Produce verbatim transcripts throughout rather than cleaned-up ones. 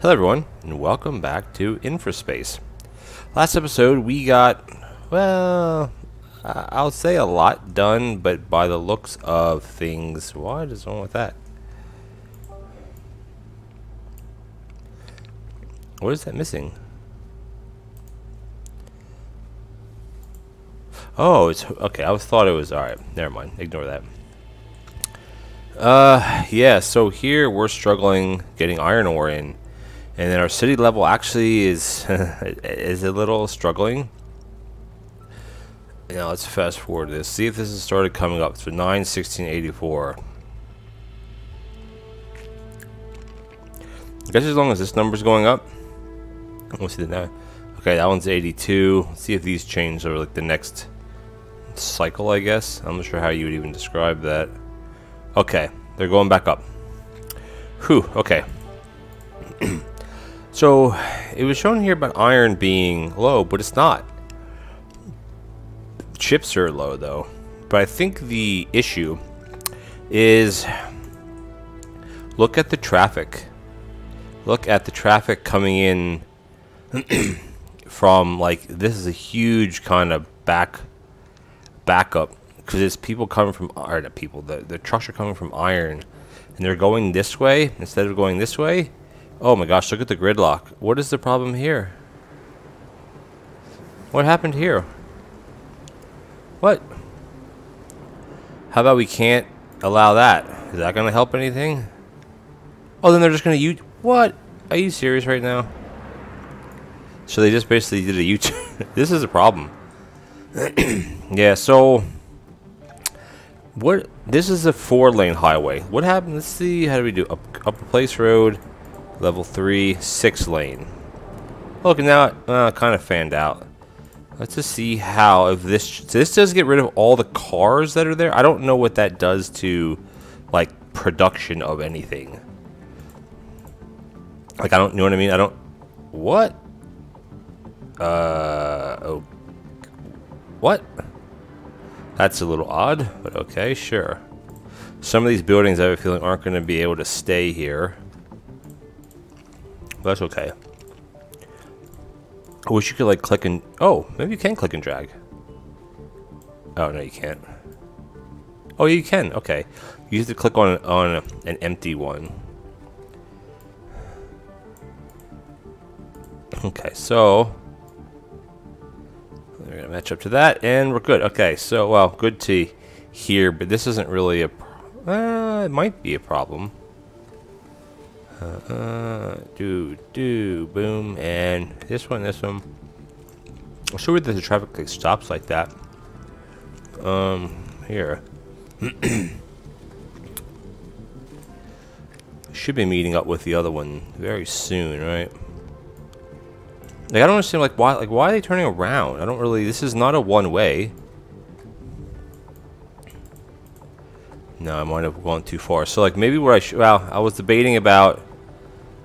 Hello everyone, and welcome back to InfraSpace. Last episode we got, well, I'll say a lot done, but by the looks of things, what is wrong with that? What is that missing? Oh, it's, okay, I was, thought it was, alright, never mind, ignore that. Uh, yeah, so here we're struggling getting iron ore in. And then our city level actually is is a little struggling. Now let's fast forward this. See if this has started coming up. So nine sixteen eighty-four. I guess as long as this number's going up. We'll see the now. Okay, that one's eighty-two. Let's see if these change over like the next cycle, I guess. I'm not sure how you would even describe that. Okay, they're going back up. Whew, okay. So, it was shown here about iron being low, but it's not. Chips are low, though. But I think the issue is, look at the traffic. Look at the traffic coming in from, like, this is a huge kind of back backup. Because it's people coming from, or not people, the, the trucks are coming from iron. And they're going this way instead of going this way. Oh my gosh, look at the gridlock. What is the problem here? What happened here? What? How about we can't allow that? Is that going to help anything? Oh, then they're just going to U- What? Are you serious right now? So they just basically did a U-turn. This is a problem. Yeah, so... What? This is a four-lane highway. What happened? Let's see. How do we do? Up, Upper Place Road... Level three, six lane. Look, now it uh, kind of fanned out. Let's just see how if this so this does get rid of all the cars that are there. I don't know what that does to like production of anything. Like I don't you know what I mean. I don't. What? Uh oh. What? That's a little odd, but okay, sure. Some of these buildings I have a feeling aren't going to be able to stay here. That's okay. I wish you could like click and oh, maybe you can click and drag. Oh no, you can't. Oh, you can. Okay, you have to click on on an empty one. Okay, so we're gonna match up to that, and we're good. Okay, so well, good to hear, but this isn't really a. Pro uh, it might be a problem. Uh, uh, do, do, boom, and this one, this one. I'm sure that the traffic like, stops like that. Um, here. Should be meeting up with the other one very soon, right? Like, I don't understand, like, why, like, why are they turning around? I don't really, this is not a one-way. No, I might have gone too far. So, like, maybe what I should... Well, I was debating about...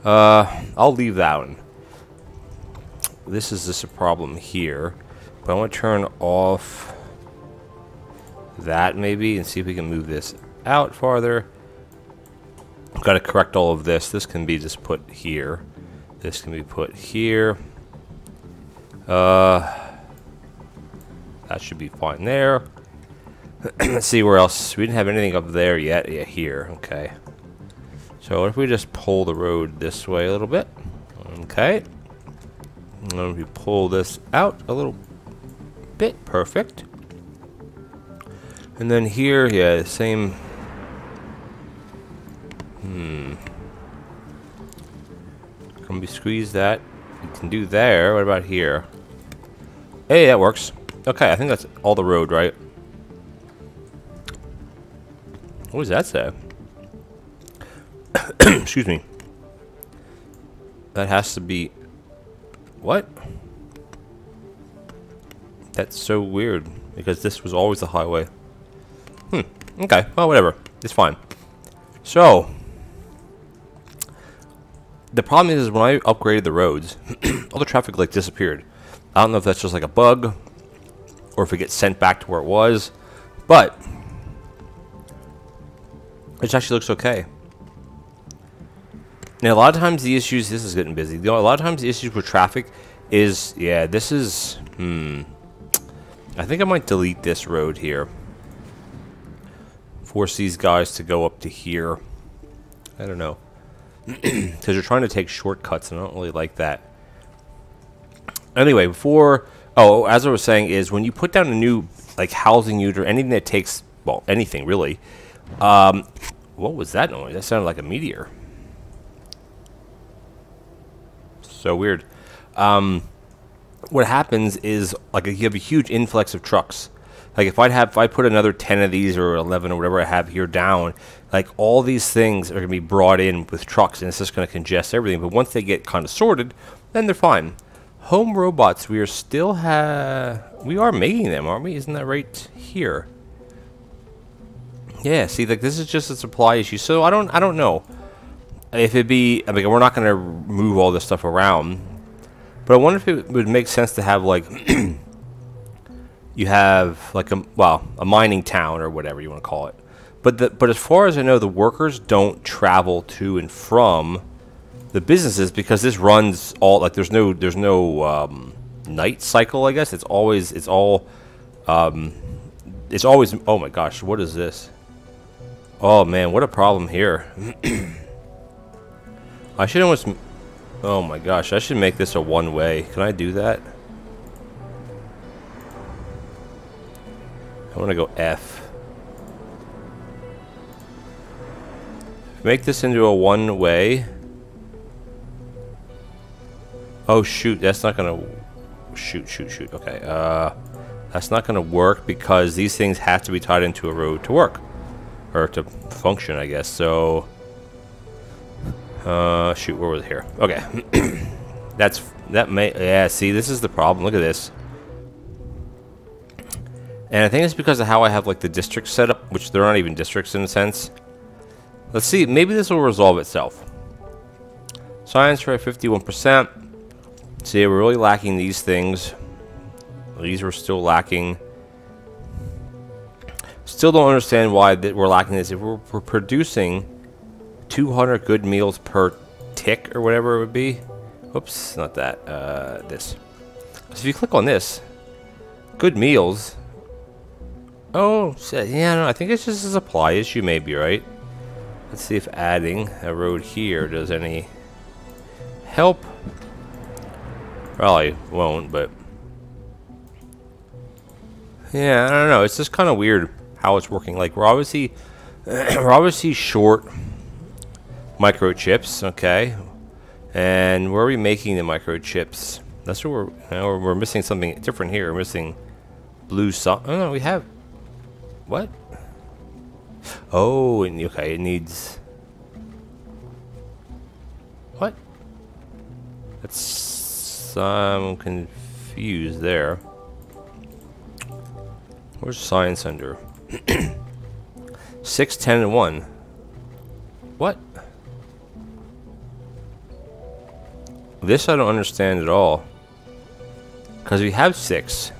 Uh, I'll leave that one. This is just a problem here. But I want to turn off that, maybe, and see if we can move this out farther. I've got to correct all of this. This can be just put here. This can be put here. Uh, that should be fine there. Let's see where else. We didn't have anything up there yet. Yeah, here. Okay. So what if we just pull the road this way a little bit? Okay. And then we pull this out a little bit. Perfect. And then here, yeah, same. Hmm. Can we squeeze that? You can do there. What about here? Hey, that works. Okay, I think that's all the road, right? What does that say? Excuse me. That has to be... What? That's so weird. Because this was always the highway. Hmm. Okay. Well, whatever. It's fine. So. The problem is when I upgraded the roads, all the traffic like disappeared. I don't know if that's just like a bug. Or if it gets sent back to where it was. But... It actually looks okay. Now, a lot of times the issues, this is getting busy. You know, a lot of times the issues with traffic is, yeah, this is, hmm. I think I might delete this road here. Force these guys to go up to here. I don't know. Because you're trying to take shortcuts, and I don't really like that. Anyway, before... Oh, as I was saying, is when you put down a new, like, housing unit or anything that takes... Well, anything, really. Um, what was that noise? That sounded like a meteor. So weird. Um, what happens is, like, you have a huge influx of trucks. Like, if I'd have, if I put another ten of these or eleven or whatever I have here down, like, all these things are going to be brought in with trucks, and it's just going to congest everything. But once they get kind of sorted, then they're fine. Home robots, we are still ha... We are making them, aren't we? Isn't that right here? Yeah, see, like, this is just a supply issue. So I don't, I don't know if it'd be... I mean, we're not going to move all this stuff around. But I wonder if it would make sense to have, like... You have, like, a, well, a mining town or whatever you want to call it. But the, but as far as I know, the workers don't travel to and from the businesses because this runs all, like, there's no, there's no um, night cycle, I guess. It's always, it's all, um, it's always, oh my gosh, what is this? Oh, man, what a problem here. I should almost, oh my gosh, I should make this a one-way. Can I do that? I want to go F. Make this into a one-way. Oh, shoot. That's not going to... Shoot, shoot, shoot. Okay. Uh, that's not going to work because these things have to be tied into a road to work. Or to function, I guess. So... Uh, shoot, where was it here? Okay. That's... That may... Yeah, see, this is the problem. Look at this. And I think it's because of how I have, like, the districts set up, which they're not even districts in a sense. Let's see. Maybe this will resolve itself. Science for fifty-one percent. See, we're really lacking these things. These are still lacking. Still don't understand why that we're lacking this. If we're, we're producing two hundred good meals per tick or whatever it would be. Oops, not that. Uh, this. So if you click on this, good meals... Oh, yeah, no, I think it's just a supply issue maybe, right? Let's see if adding a road here does any help. Probably won't, but... Yeah, I don't know. It's just kind of weird how it's working. Like, we're obviously, we're obviously short microchips, okay? And where are we making the microchips? That's where we're... You know, we're missing something different here. We're missing blue... So oh, no, we have... What? Oh, and okay, it needs... What? That's... I'm confused there. Where's science under? six, ten, and one. What? This I don't understand at all. Because we have six.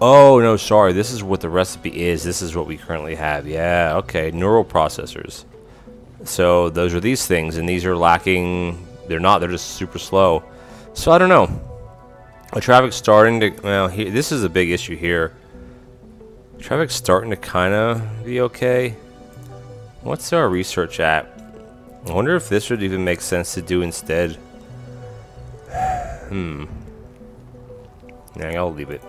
Oh, no, sorry. This is what the recipe is. This is what we currently have. Yeah, okay. Neural processors. So those are these things, and these are lacking. They're not. They're just super slow. So I don't know. The traffic's starting to... Well, here, this is a big issue here. Traffic's starting to kind of be okay. What's our research at? I wonder if this would even make sense to do instead. Hmm. Yeah, I'll leave it.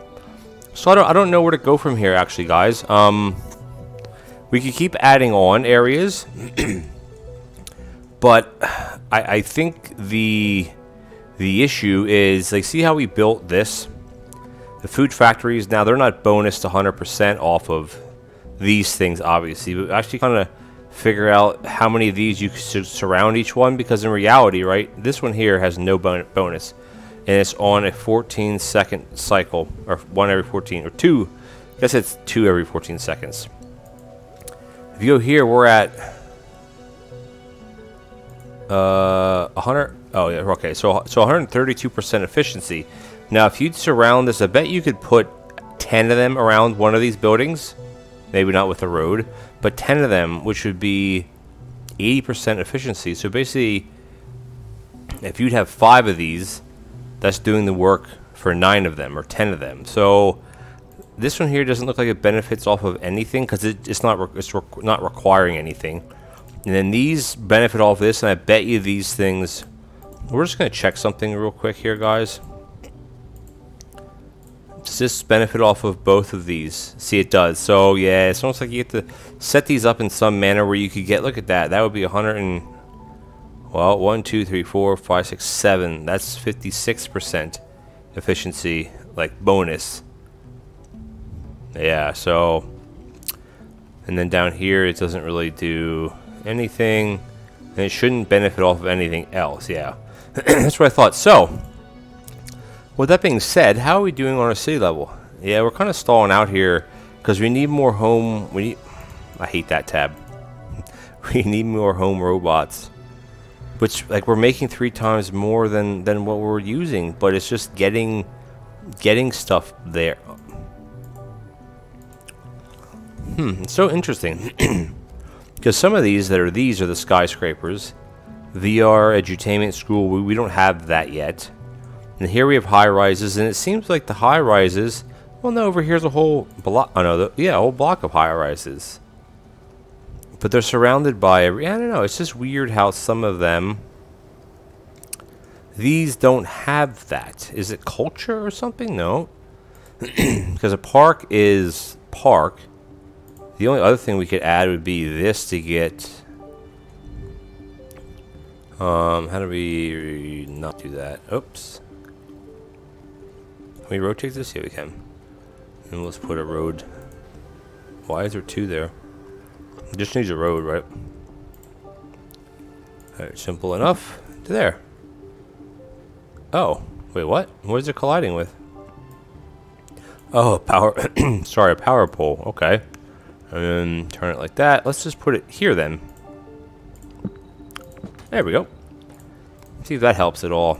So I don't, I don't know where to go from here, actually, guys. Um, we could keep adding on areas. But I, I think the the issue is, like, see how we built this? The food factories, now they're not bonused one hundred percent off of these things, obviously. But actually kind of figure out how many of these you should surround each one. Because in reality, right, this one here has no bon bonus. And it's on a fourteen second cycle, or one every fourteen, or two. I guess it's two every fourteen seconds. If you go here, we're at uh, one hundred. Oh, yeah, okay. So, so one hundred thirty-two percent efficiency. Now, if you'd surround this, I bet you could put ten of them around one of these buildings. Maybe not with a road, but ten of them, which would be eighty percent efficiency. So basically, if you'd have five of these, that's doing the work for nine of them or ten of them. So this one here doesn't look like it benefits off of anything because it, it's not re it's re not requiring anything. And then these benefit off this, and I bet you these things. We're just gonna check something real quick here, guys. Does this benefit off of both of these? See, it does. So yeah, it's almost like you have to set these up in some manner where you could get. Look at that. That would be a hundred and. Well, one, two, three, four, five, six, seven. That's fifty-six percent efficiency, like bonus. Yeah, so. And then down here, it doesn't really do anything. And it shouldn't benefit off of anything else, yeah. That's what I thought. So, with that being said, how are we doing on our city level? Yeah, we're kind of stalling out here because we need more home. We need, I hate that tab. We need more home robots. Which, like, we're making three times more than than what we're using, but it's just getting getting stuff there. Hmm, it's so interesting because some of these that are these are the skyscrapers, V R, edutainment, school. We, we don't have that yet, and here we have high rises, and it seems like the high rises. Well, no, over here's a whole block. Oh no, the, yeah, a whole block of high rises. But they're surrounded by every, I don't know, it's just weird how some of them, these don't have that. Is it culture or something? No. Because a park is park. The only other thing we could add would be this to get, um, how do we not do that? Oops. Can we rotate this? Yeah, we can. And let's put a road. Why is there two there? Just needs a road, right? Alright, simple enough. To there. Oh, wait, what? What is it colliding with? Oh, a power. Sorry, a power pole. Okay. And turn it like that. Let's just put it here then. There we go. See if that helps at all.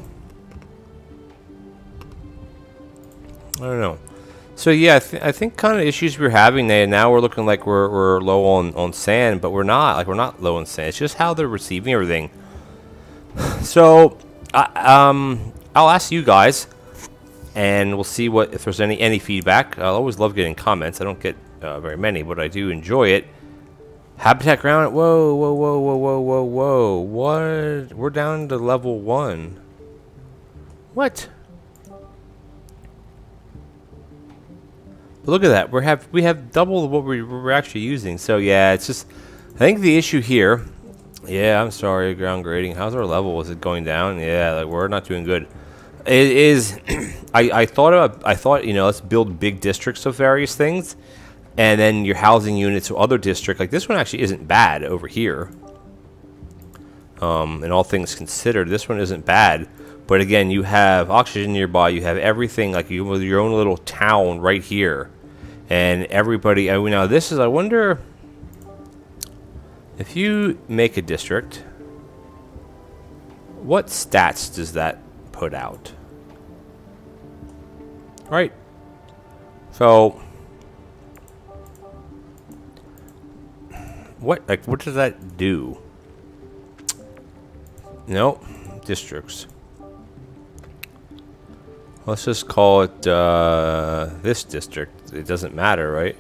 I don't know. So yeah, I, th I think kind of issues we're having there now, we're looking like we're, we're low on, on sand, but we're not. Like, we're not low on sand. It's just how they're receiving everything. So I, um, I'll ask you guys, and we'll see what if there's any, any feedback. I always love getting comments. I don't get uh, very many, but I do enjoy it. Habitat ground. Whoa, whoa, whoa, whoa, whoa, whoa, whoa. What? We're down to level one. What? Look at that. We have we have double what we were actually using. So yeah, it's just I think the issue here. Yeah, I'm sorry. Ground grading. How's our level? Is it going down? Yeah, like we're not doing good. It is. I I thought about, I thought you know let's build big districts of various things, and then your housing units or other district like this one actually isn't bad over here. Um, and all things considered, this one isn't bad. But again, you have oxygen nearby. You have everything like you with your own little town right here. And everybody, I mean, now this is, I wonder if you make a district, what stats does that put out? Right. So, what, like, what does that do? No, districts. Let's just call it uh, this district. It doesn't matter, right?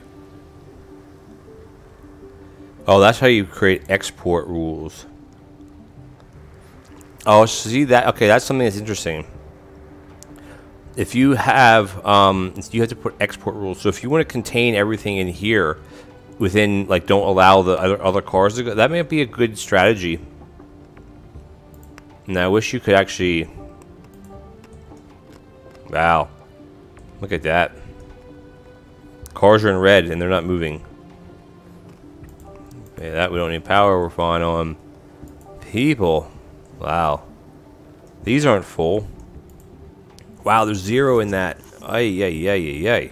Oh, that's how you create export rules. Oh, see that? Okay, that's something that's interesting. If you have, um, you have to put export rules. So if you want to contain everything in here within, like, don't allow the other, other cars to go, that may be a good strategy. And I wish you could actually... Wow. Look at that. Cars are in red and they're not moving. Yeah, that we don't need power. We're fine on people. Wow. These aren't full. Wow, there's zero in that. Ay, ay, ay, ay, ay.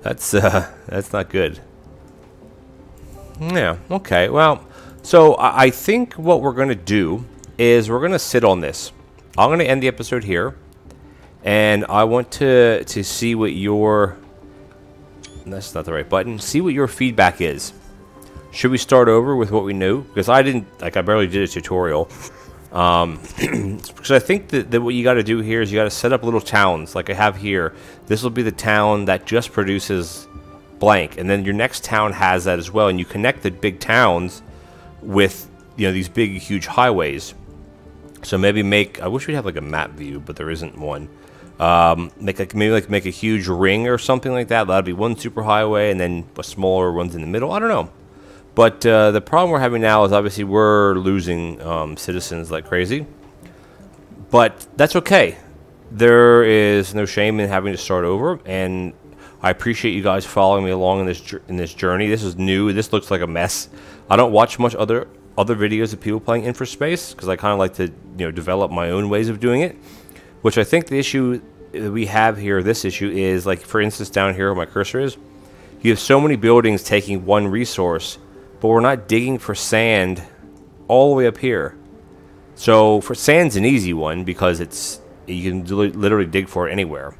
That's, uh, that's not good. Yeah, okay. Well, so I, I think what we're going to do is we're going to sit on this. I'm going to end the episode here. And I want to to see what your that's not the right button. See what your feedback is. Should we start over with what we knew? Because I didn't, like, I barely did a tutorial. Um, because I think that, that what you got to do here is you got to set up little towns, like I have here. This will be the town that just produces blank, and then your next town has that as well. And you connect the big towns with, you know, these big, huge highways. So maybe make, I wish we'd have like a map view, but there isn't one. Um, make like maybe like make a huge ring or something like that. That'd be one super highway, and then a smaller one's in the middle. I don't know. But uh, the problem we're having now is obviously we're losing um, citizens like crazy. But that's okay. There is no shame in having to start over. And I appreciate you guys following me along in this in this journey. This is new. This looks like a mess. I don't watch much other other videos of people playing InfraSpace because I kind of like to, you know, develop my own ways of doing it. Which I think the issue that we have here, this issue is, like, for instance, down here where my cursor is, you have so many buildings taking one resource. But we're not digging for sand all the way up here. So for sand's an easy one because it's, you can literally dig for it anywhere.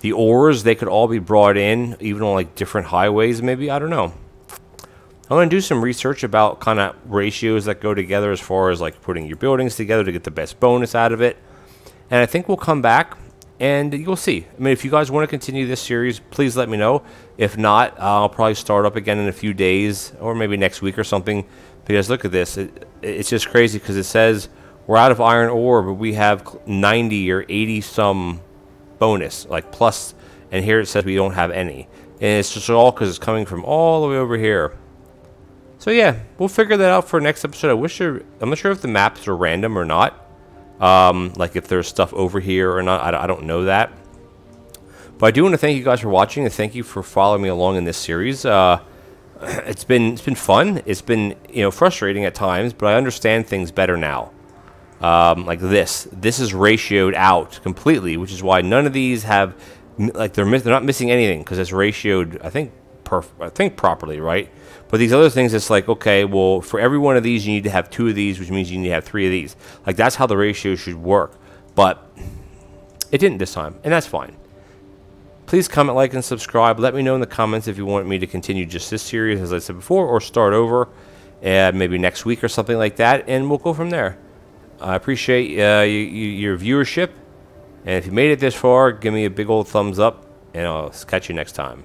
The ores, they could all be brought in, even on like different highways maybe, I don't know. I'm going to do some research about kind of ratios that go together as far as like putting your buildings together to get the best bonus out of it. And I think we'll come back and you'll see. I mean, if you guys want to continue this series, please let me know. If not, I'll probably start up again in a few days or maybe next week or something. Because look at this. It, it's just crazy because it says we're out of iron ore, but we have ninety or eighty some bonus, like plus. And here it says we don't have any. And it's just all because it's coming from all the way over here. So yeah, we'll figure that out for next episode. I wish there, I'm not sure if the maps are random or not. Um, like if there's stuff over here or not, I, I don't know that. But I do want to thank you guys for watching and thank you for following me along in this series. Uh, it's been it's been fun. It's been, you know, frustrating at times, but I understand things better now. Um, like this, this is ratioed out completely, which is why none of these have like they're they're not missing anything because it's ratioed. I think perf I think properly, right? But these other things, it's like, okay, well, for every one of these, you need to have two of these, which means you need to have three of these. Like, that's how the ratio should work. But it didn't this time, and that's fine. Please comment, like, and subscribe. Let me know in the comments if you want me to continue just this series, as I said before, or start over uh, maybe next week or something like that, and we'll go from there. I appreciate uh, you, you, your viewership, and if you made it this far, give me a big old thumbs up, and I'll catch you next time.